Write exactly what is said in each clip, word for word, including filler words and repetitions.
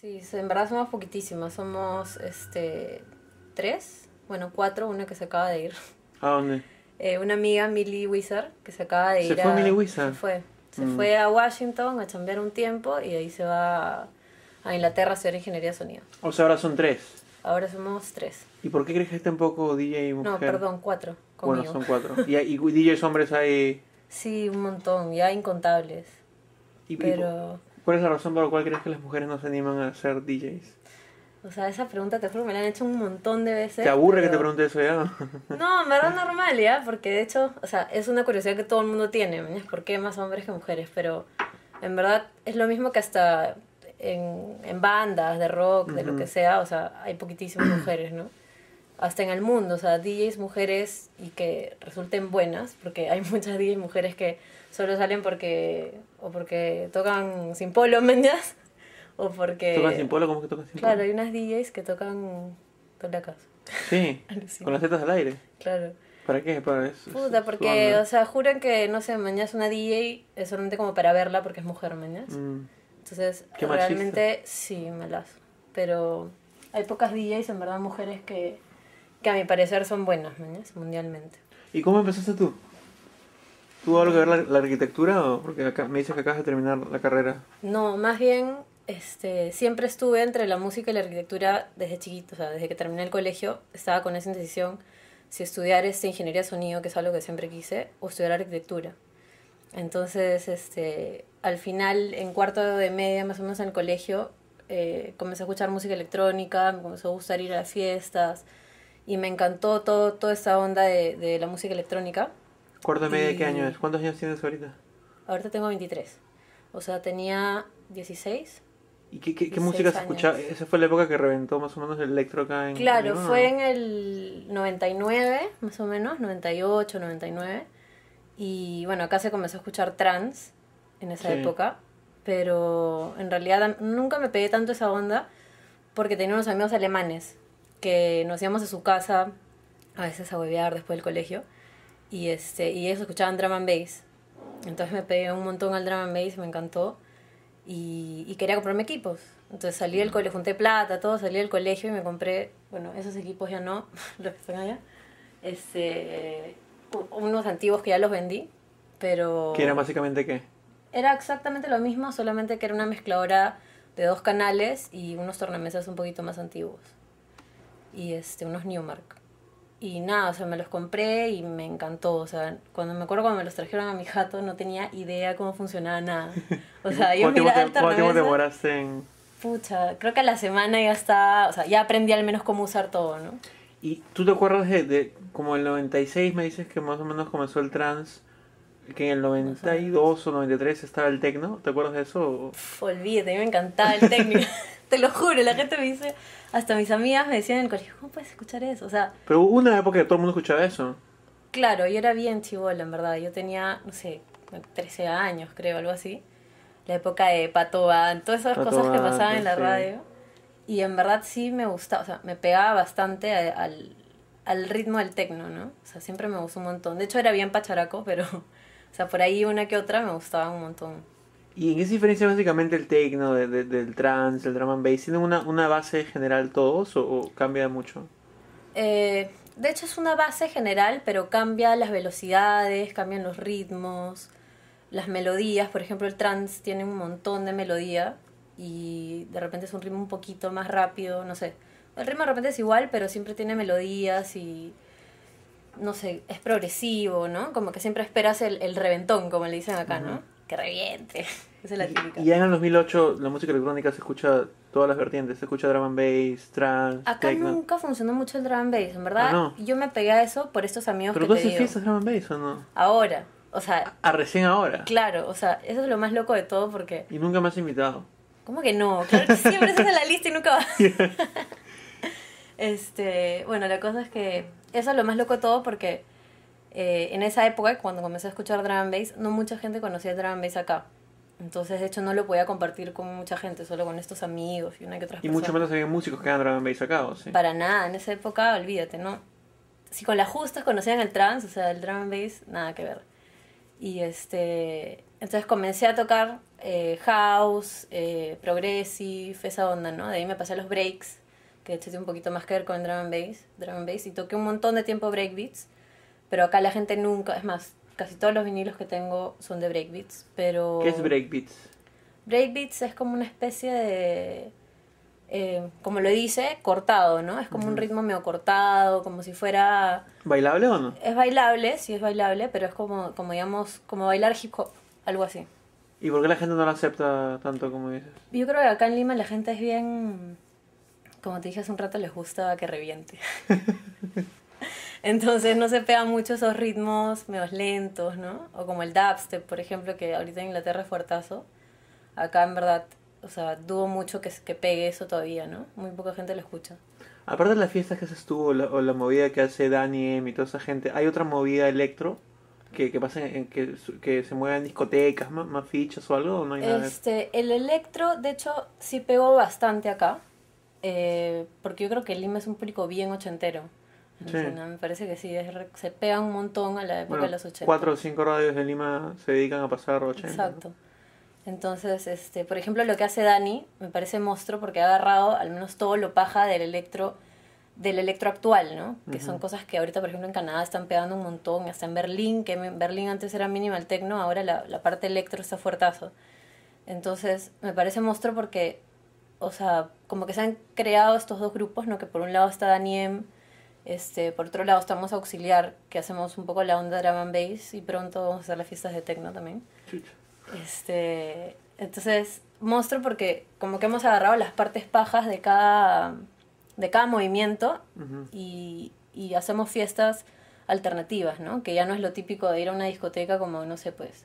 Sí, en verdad somos poquitísimas. Somos este tres, bueno, cuatro, una que se acaba de ir. ¿A dónde? Eh, una amiga, Millie Wizard, que se acaba de ir. ¿Se fue a... Millie Wizard? Se fue. Se mm. fue a Washington a chambear un tiempo y de ahí se va a Inglaterra a hacer ingeniería de sonido. O sea, ahora son tres. Ahora somos tres. ¿Y por qué crees que es tan poco D J y mujer? No, perdón, cuatro. Conmigo. Bueno, son cuatro. ¿Y, y D Js hombres hay? Sí, un montón, ya incontables. ¿Y, Pero... ¿Y cuál es la razón por la cual crees que las mujeres no se animan a ser D Js? O sea, esa pregunta, te juro, me la han hecho un montón de veces. ¿Te aburre pero... que te pregunte eso ya? No, en verdad normal, ¿ya? Porque de hecho, o sea, es una curiosidad que todo el mundo tiene, ¿no? ¿Por qué más hombres que mujeres? Pero en verdad es lo mismo que hasta en, en bandas de rock, de uh-huh. lo que sea, o sea, hay poquitísimas mujeres, ¿no? Hasta en el mundo, o sea, D Js mujeres y que resulten buenas, porque hay muchas D Js mujeres que solo salen porque o porque tocan sin polo, ¿meñas? O porque... ¿Tocan sin polo? ¿Cómo que tocan sin polo? Claro, hay unas D Js que tocan tolacas. Sí, con las tetas al aire. Claro. ¿Para qué? Para eso. Puta, porque, o sea, juran que, no sé, mañana es una D J, es solamente como para verla porque es mujer, mañana. Mm. Entonces, qué realmente, machista. Sí, malazo. Pero hay pocas D Js, en verdad, mujeres que, que a mi parecer son buenas, mañana, mundialmente. ¿Y cómo empezaste tú? ¿Tuvo algo que ver la, la arquitectura o porque acá, me dices que acabas de terminar la carrera? No, más bien... Este, siempre estuve entre la música y la arquitectura desde chiquito, o sea, desde que terminé el colegio estaba con esa indecisión si estudiar este, ingeniería de sonido, que es algo que siempre quise, o estudiar arquitectura. Entonces, este, al final, en cuarto de media, más o menos en el colegio, eh, comencé a escuchar música electrónica, me comenzó a gustar ir a las fiestas, y me encantó todo, toda esta onda de, de la música electrónica. ¿Cuarto de media de qué año es? ¿Cuántos años tienes ahorita? Ahorita tengo veintitrés, o sea, tenía dieciséis. ¿Y qué, qué, qué música se escuchaba? Esa fue la época que reventó más o menos el electro acá en... Claro, ¿no? Fue en el noventa y nueve, más o menos, noventa y ocho, noventa y nueve. Y bueno, acá se comenzó a escuchar trance en esa sí. época. Pero en realidad nunca me pegué tanto esa onda porque tenía unos amigos alemanes que nos íbamos a su casa a veces a huevear después del colegio. Y, este, y ellos escuchaban Drum and Bass. Entonces me pegué un montón al Drum and Bass, me encantó. Y, y quería comprarme equipos. Entonces salí del colegio, junté plata, todo, salí del colegio y me compré, bueno, esos equipos ya no, los que están allá, este, unos antiguos que ya los vendí, pero... ¿Qué era básicamente qué? Era exactamente lo mismo, solamente que era una mezcladora de dos canales y unos tornamesas un poquito más antiguos. Y este, unos Newmark. Y nada, o sea, me los compré y me encantó, o sea, cuando me acuerdo cuando me los trajeron a mi jato no tenía idea cómo funcionaba nada. O sea, yo miraba el tornamesa... ¿Cuánto tiempo te demoraste en...? Pucha, creo que a la semana ya estaba, o sea, ya aprendí al menos cómo usar todo, ¿no? ¿Y tú te acuerdas de, de como el noventa y seis me dices que más o menos comenzó el trance, que en el noventa y dos o noventa y tres estaba el techno? ¿Te acuerdas de eso? Pff, olvídate, a mí me encantaba el techno. Te lo juro, la gente me dice... Hasta mis amigas me decían en el colegio, ¿cómo puedes escuchar eso? O sea, pero hubo una época que todo el mundo escuchaba eso. Claro, yo era bien chibola, en verdad. Yo tenía, no sé, trece años, creo, algo así. La época de Patoban, todas esas Patoban, cosas que pasaban en la sí. radio. Y en verdad sí me gustaba, o sea, me pegaba bastante a, al, al ritmo del techno, ¿no? O sea, siempre me gustó un montón. De hecho, era bien pacharaco, pero, o sea, por ahí una que otra me gustaba un montón. ¿Y en qué se diferencia básicamente el techno de, de, del trance, el drum and bass? ¿Tienen una, una base general todos o, o cambia mucho? Eh, de hecho es una base general, pero cambia las velocidades, cambian los ritmos, las melodías. Por ejemplo, el trance tiene un montón de melodía y de repente es un ritmo un poquito más rápido, no sé. El ritmo de repente es igual, pero siempre tiene melodías y... No sé, es progresivo, ¿no? Como que siempre esperas el, el reventón, como le dicen acá, uh-huh. ¿no? Que reviente. Esa es la típica. Y ya en el dos mil ocho la música electrónica se escucha todas las vertientes. Se escucha drum and bass, trance, acá techno. Nunca funcionó mucho el drum and bass. En verdad, ah, no. Yo me pegué a eso por estos amigos que te digo. ¿Pero tú haces fiestas drum and bass o no? Ahora. O sea... A, a recién ahora. Claro. O sea, eso es lo más loco de todo porque... Y nunca me has invitado. ¿Cómo que no? Claro que siempre estás en la lista y nunca vas. Yeah. este... Bueno, la cosa es que... Eso es lo más loco de todo porque... Eh, en esa época, cuando comencé a escuchar drum and bass, no mucha gente conocía el drum and bass acá. Entonces, de hecho, no lo podía compartir con mucha gente, solo con estos amigos y una que otras personas. Y mucho menos había músicos que hagan drum and bass acá, ¿o sí? Para nada, en esa época, olvídate, ¿no? Si con las justas conocían el trance, o sea, el drum and bass, nada que ver. Y este, entonces comencé a tocar eh, house, eh, progressive, esa onda, ¿no? De ahí me pasé a los breaks, que de hecho tiene un poquito más que ver con el drum and bass, drum and bass, y toqué un montón de tiempo breakbeats, pero acá la gente nunca, es más, casi todos los vinilos que tengo son de breakbeats, pero... ¿Qué es breakbeats? Breakbeats es como una especie de... Eh, como lo dice, cortado, ¿no? Es como uh-huh. un ritmo medio cortado, como si fuera... ¿Bailable o no? Es bailable, sí es bailable, pero es como, como digamos, como bailar hip hop, algo así. ¿Y por qué la gente no lo acepta tanto como dices? Yo creo que acá en Lima la gente es bien... Como te dije hace un rato, les gusta que reviente. Entonces no se pegan mucho esos ritmos medio lentos, ¿no? O como el dubstep, por ejemplo, que ahorita en Inglaterra es fuertazo. Acá en verdad... O sea, dudo mucho que, que pegue eso todavía, ¿no? Muy poca gente lo escucha. Aparte de las fiestas que haces tú, o la, o la movida que hace Dani, Em y toda esa gente, ¿hay otra movida electro que, que pasa en, que, que se mueva en discotecas, más, más fichas o algo? ¿O no hay nada? Este, el electro, de hecho, sí pegó bastante acá, eh, porque yo creo que Lima es un público bien ochentero. Sí. No, me parece que sí, es re, se pega un montón a la época bueno, de los ochenta. Cuatro o cinco radios de Lima se dedican a pasar ochenta. Exacto. ¿No? Entonces, este, por ejemplo, lo que hace Dani me parece monstruo porque ha agarrado al menos todo lo paja del electro, del electro actual, ¿no? Que uh-huh. son cosas que ahorita, por ejemplo, en Canadá están pegando un montón, hasta en Berlín, que en Berlín antes era minimal techno, ahora la, la parte electro está fuertazo. Entonces, me parece monstruo porque, o sea, como que se han creado estos dos grupos, ¿no? Que por un lado está Dani Em, este, por otro lado estamos Auxiliar, que hacemos un poco la onda drum and bass y pronto vamos a hacer las fiestas de techno también. Chucha. Este, entonces, monstruo porque como que hemos agarrado las partes pajas de cada, de cada movimiento uh-huh. y, y hacemos fiestas alternativas, ¿no? Que ya no es lo típico de ir a una discoteca como, no sé, pues,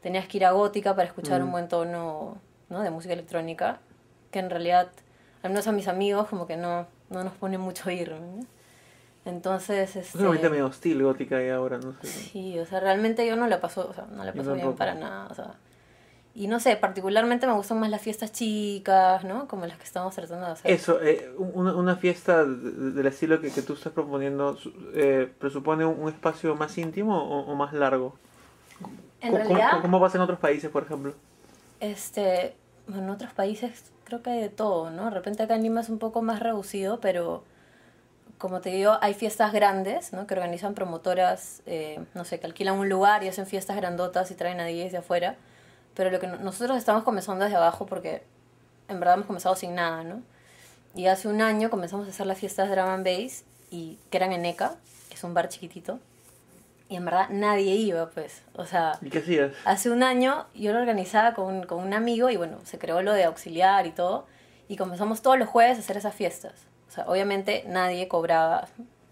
tenías que ir a Gótica para escuchar uh-huh. un buen tono, ¿no? De música electrónica, que en realidad, al menos a mis amigos, como que no, no nos pone mucho ir, ¿no? Entonces, este... Es una movida medio hostil Gótica ahí ahora, no sé. Sí, o sea, realmente yo no la paso, o sea, no la paso bien para nada, o sea... Y no sé, particularmente me gustan más las fiestas chicas, ¿no? Como las que estamos tratando de hacer. Eso, eh, una, una fiesta del estilo que, que tú estás proponiendo, eh, ¿presupone un, un espacio más íntimo o, o más largo? En realidad... ¿Cómo, cómo pasa en otros países, por ejemplo? Este... En otros países creo que hay de todo, ¿no? De repente acá en Lima es un poco más reducido, pero... Como te digo, hay fiestas grandes, ¿no? Que organizan promotoras, eh, no sé, que alquilan un lugar y hacen fiestas grandotas y traen a D Js de afuera. Pero lo que no, nosotros estamos comenzando desde abajo porque en verdad hemos comenzado sin nada, ¿no? Y hace un año comenzamos a hacer las fiestas de Drum and Bass, y, que eran en ECA, que es un bar chiquitito. Y en verdad nadie iba, pues. O sea, ¿y qué hacías? Hace un año yo lo organizaba con, con un amigo y bueno, se creó lo de Auxiliar y todo. Y comenzamos todos los jueves a hacer esas fiestas. O sea, obviamente nadie cobraba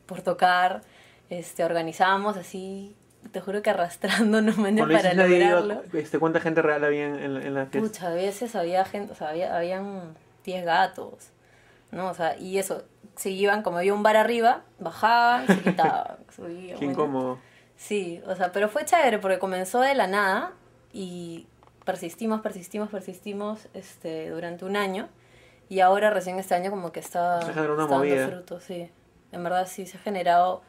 por tocar, este, organizábamos así, te juro que arrastrándonos para lograrlo. Iba, este, ¿cuánta gente real había en, en la fiesta? Muchas veces había gente, o sea, había, habían diez gatos, ¿no? O sea, y eso, se iban, como había un bar arriba, bajaban, se quitaban, subían. Qué incómodo. Sí, o sea, pero fue chévere porque comenzó de la nada y persistimos, persistimos, persistimos este, durante un año. Y ahora, recién este año, como que está, está dando frutos, sí. En verdad, sí, se ha generado...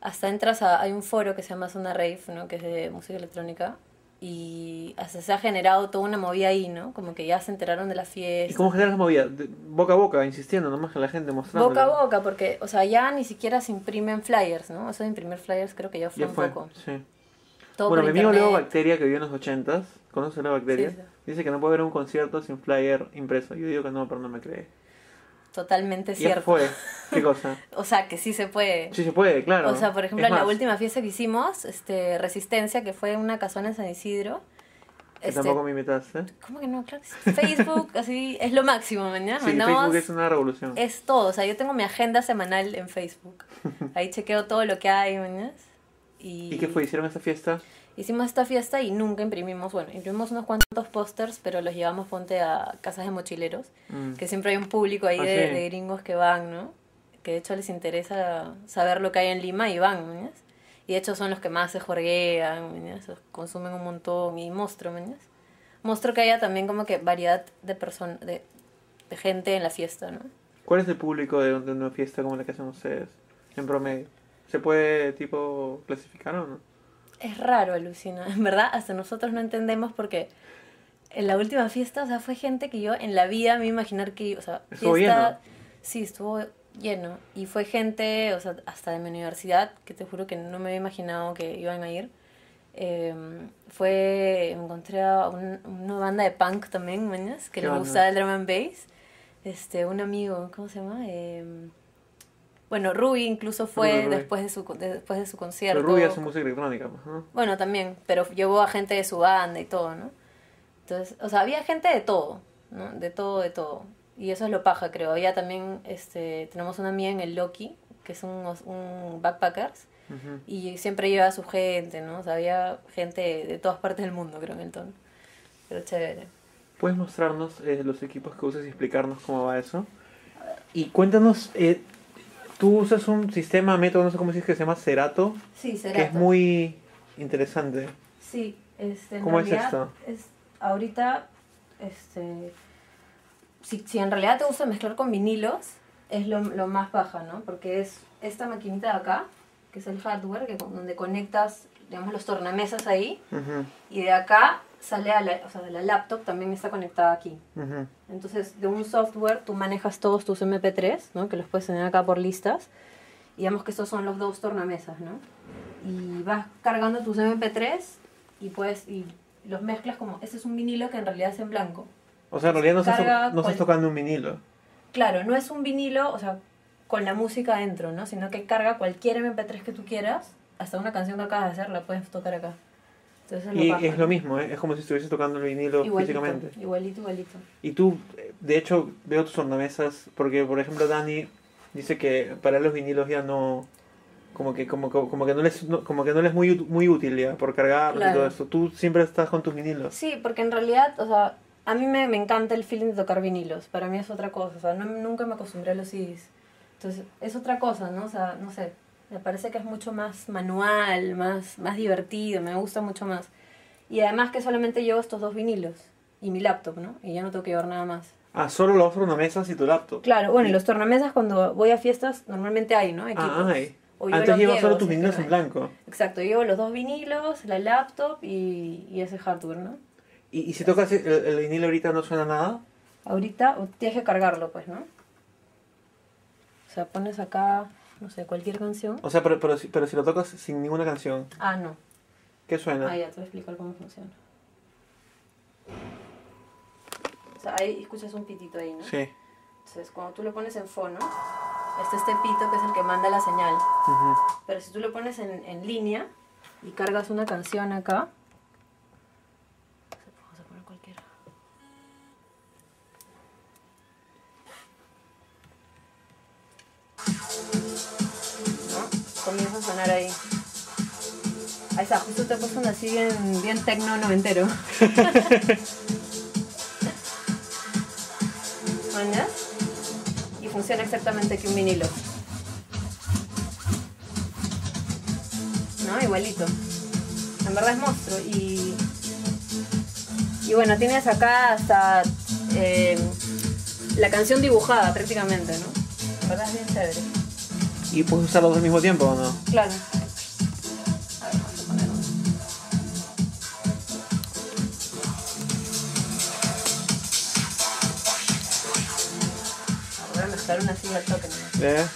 Hasta entras a... Hay un foro que se llama Zona Rave, ¿no? Que es de música electrónica. Y hasta se ha generado toda una movida ahí, ¿no? Como que ya se enteraron de la fiesta. ¿Y cómo generas la movida? De, boca a boca, insistiendo, nomás que la gente mostrando. Boca a boca, porque, o sea, ya ni siquiera se imprimen flyers, ¿no? Eso de imprimir flyers creo que ya fue ya un fue, poco. Sí. Todo bueno, mi amigo Leo Bacteria, que vivió en los ochentas, ¿conoce a Leo Bacteria? Sí, sí. Dice que no puede ver un concierto sin flyer impreso. Yo digo que no, pero no me cree. Totalmente cierto. ¿Y fue? ¿Qué cosa? O sea, que sí se puede. Sí se puede, claro. O sea, por ejemplo, en la última fiesta que hicimos, este, Resistencia, que fue una casona en San Isidro. Que este, tampoco me invitaste. ¿Cómo que no? Claro que sí. Facebook, así, es lo máximo, mañana. Sí, Mandamos, Facebook es una revolución. Es todo. O sea, yo tengo mi agenda semanal en Facebook. Ahí chequeo todo lo que hay, mañana. Y... ¿Y qué fue? ¿Hicieron esta fiesta? Hicimos esta fiesta y nunca imprimimos, bueno, imprimimos unos cuantos pósters, pero los llevamos, ponte, a casas de mochileros, mm. que siempre hay un público ahí ah, de, sí. de gringos que van, ¿no? Que de hecho les interesa saber lo que hay en Lima y van, ¿no? Y de hecho son los que más se jorguean, ¿no? Consumen un montón y monstruo, ¿no? Monstruo que haya también como que variedad de, person de, de gente en la fiesta, ¿no? ¿Cuál es el público de una fiesta como la que hacen ustedes, en promedio? ¿Se puede, tipo, clasificar o no? Es raro, alucina. En verdad, hasta nosotros no entendemos porque en la última fiesta, o sea, fue gente que yo en la vida me imaginar que, o sea, estuvo fiesta, lleno. Sí, estuvo lleno. Y fue gente, o sea, hasta de mi universidad, que te juro que no me había imaginado que iban a ir. Eh, fue, me encontré a un, una banda de punk también, mañas, que le gustaba el drum and bass. Este, un amigo, ¿cómo se llama? Eh, bueno, Ruby incluso fue Ruby. después de su de, después de su concierto. Pero Ruby hace música electrónica, ¿no? Bueno, también, pero llevó a gente de su banda y todo, ¿no? Entonces, o sea, había gente de todo, ¿no? De todo, de todo. Y eso es lo paja, creo. Había también, este, tenemos una amiga en el Loki, que es un, un backpackers, uh-huh. y siempre lleva a su gente, ¿no? O sea, había gente de todas partes del mundo, creo, en el tono. Pero chévere. ¿Puedes mostrarnos eh, los equipos que usas y explicarnos cómo va eso? Y cuéntanos, eh, tú usas un sistema, método, no sé cómo dices, que se llama Serato. Sí, Serato. Que es muy interesante. Sí. Este, ¿Cómo es esto? Es, ahorita, este, si, si en realidad te gusta mezclar con vinilos, es lo, lo más baja, ¿no? Porque es esta maquinita de acá, que es el hardware, que, donde conectas, digamos, los tornamesas ahí, uh-huh. y de acá sale a la, o sea, la laptop también está conectada aquí. Uh-huh. Entonces, de un software tú manejas todos tus eme pe tres, ¿no? Que los puedes tener acá por listas. Y digamos que estos son los dos tornamesas, ¿no? Y vas cargando tus eme pe tres y puedes y los mezclas como... Este es un vinilo que en realidad es en blanco. O sea, en realidad no, se estás, no estás tocando un vinilo. Claro, no es un vinilo, o sea, con la música adentro, ¿no? Sino que carga cualquier eme pe tres que tú quieras. Hasta una canción que acabas de hacer la puedes tocar acá. Entonces, y baja, es lo mismo, ¿eh? Es como si estuviese tocando el vinilo igualito, físicamente. Igualito, igualito. Y tú, de hecho, veo tus tornamesas, porque por ejemplo Dani dice que para los vinilos ya no... Como que, como, como, como que no les no, como que no les muy, muy útil ya, por cargar claro. y todo eso. Tú siempre estás con tus vinilos. Sí, porque en realidad, o sea, a mí me, me encanta el feeling de tocar vinilos. Para mí es otra cosa, o sea, no, nunca me acostumbré a los ce des. Entonces, es otra cosa, ¿no? O sea, no sé. Me parece que es mucho más manual, más, más divertido, me gusta mucho más. Y además que solamente llevo estos dos vinilos y mi laptop, ¿no? Y ya no tengo que llevar nada más. Ah, solo los tornamesas y tu laptop. Claro, bueno, y los tornamesas cuando voy a fiestas normalmente hay, ¿no? Equipos. Ah, hay. Antes llevas solo tus vinilos en blanco. Exacto, llevo los dos vinilos, la laptop y, y ese hardware, ¿no? ¿Y, y si tocas el, el vinilo ahorita no suena nada? Ahorita tienes que cargarlo, pues, ¿no? O sea, pones acá... No sé, cualquier canción. O sea, pero, pero, si, pero si lo tocas sin ninguna canción. Ah, no. ¿Qué suena? Ah, ya, te voy a explicar cómo funciona. O sea, ahí escuchas un pitito ahí, ¿no? Sí. Entonces, cuando tú lo pones en fono, este este pito que es el que manda la señal. Uh-huh. Pero si tú lo pones en, en línea y cargas una canción acá. Vamos a poner cualquiera. Comienza a sonar ahí. Ahí está, justo te puso una así bien, bien tecno noventero. ¿Mañas? Y funciona exactamente que un vinilo. ¿No? Igualito. En verdad es monstruo. Y, y bueno, tienes acá hasta eh, la canción dibujada prácticamente, ¿no? En verdad es bien chévere. ¿Y puedes usarlos al mismo tiempo o no? Claro. A ver, vamos a poner uno. Voy a mezclar una silla al toque, ¿no? ¿Eh?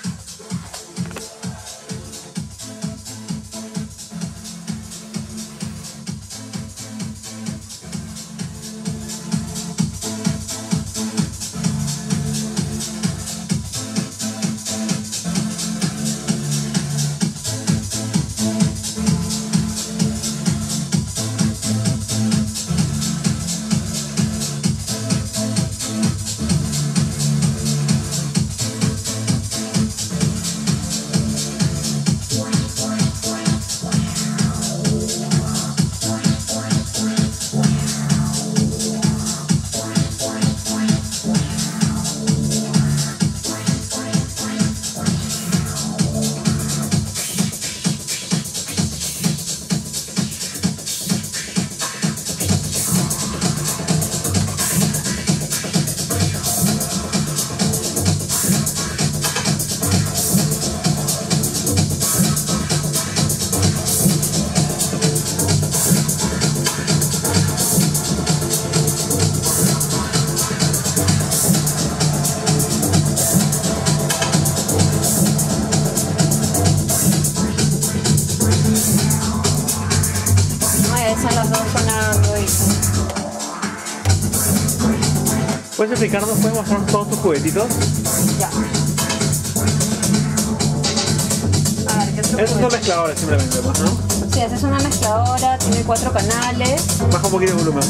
¿Puedes explicarnos, puedes mostrarnos todos tus juguetitos? Ya. A ver, ¿qué otro juguete? Es una mezcladora simplemente, más, ¿no? Sí, esa es una mezcladora, tiene cuatro canales. Baja un poquito de volumen.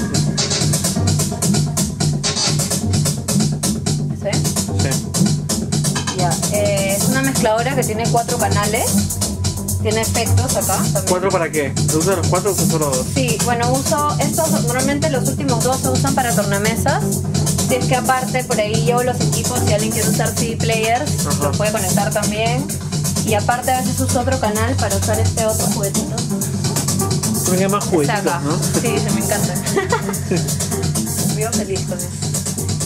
¿Sí? Sí. Ya. Eh, es una mezcladora que tiene cuatro canales. Tiene efectos acá también. ¿Cuatro para qué? ¿Usan los cuatro o solo dos? Sí, bueno, uso estos, normalmente los últimos dos se usan para tornamesas. Si es que aparte por ahí llevo los equipos, si alguien quiere usar C D players, ajá, los puede conectar también. Y aparte a veces uso otro canal para usar este otro juguetito. Se me quedan más juguetitos, ¿no? Sí, se me encanta. Vivo feliz con eso.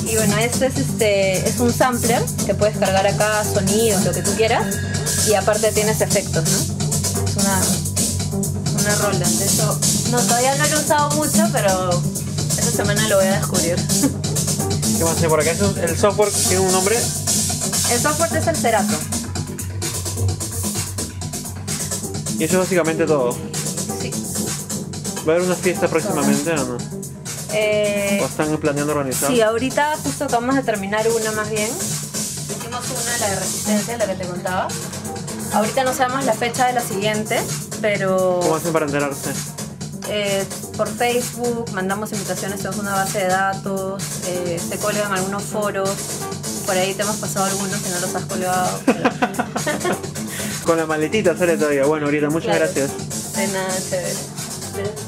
Y bueno, este es, este, es un sampler que puedes cargar acá, sonidos, lo que tú quieras. Y aparte tienes efectos, ¿no? Una, una Roland, de hecho, no, todavía no lo he usado mucho, pero esta semana lo voy a descubrir. ¿Qué más hay por acá? ¿El software tiene un nombre? El software es el Serato. ¿Y eso es básicamente todo? Sí. ¿Va a haber una fiesta próximamente o no? Eh, ¿O están planeando organizar? Sí, ahorita justo acabamos de terminar una más bien. Hicimos una, la de Resistencia, la que te contaba. Ahorita no sabemos la fecha de la siguiente, pero... ¿Cómo hacen para enterarse? Eh, por Facebook, mandamos invitaciones, tenemos una base de datos, eh, se colgan algunos foros, por ahí te hemos pasado algunos que no los has colgado. Pero... Con la maletita sale todavía. Bueno, ahorita, muchas claro, gracias. De nada, chévere.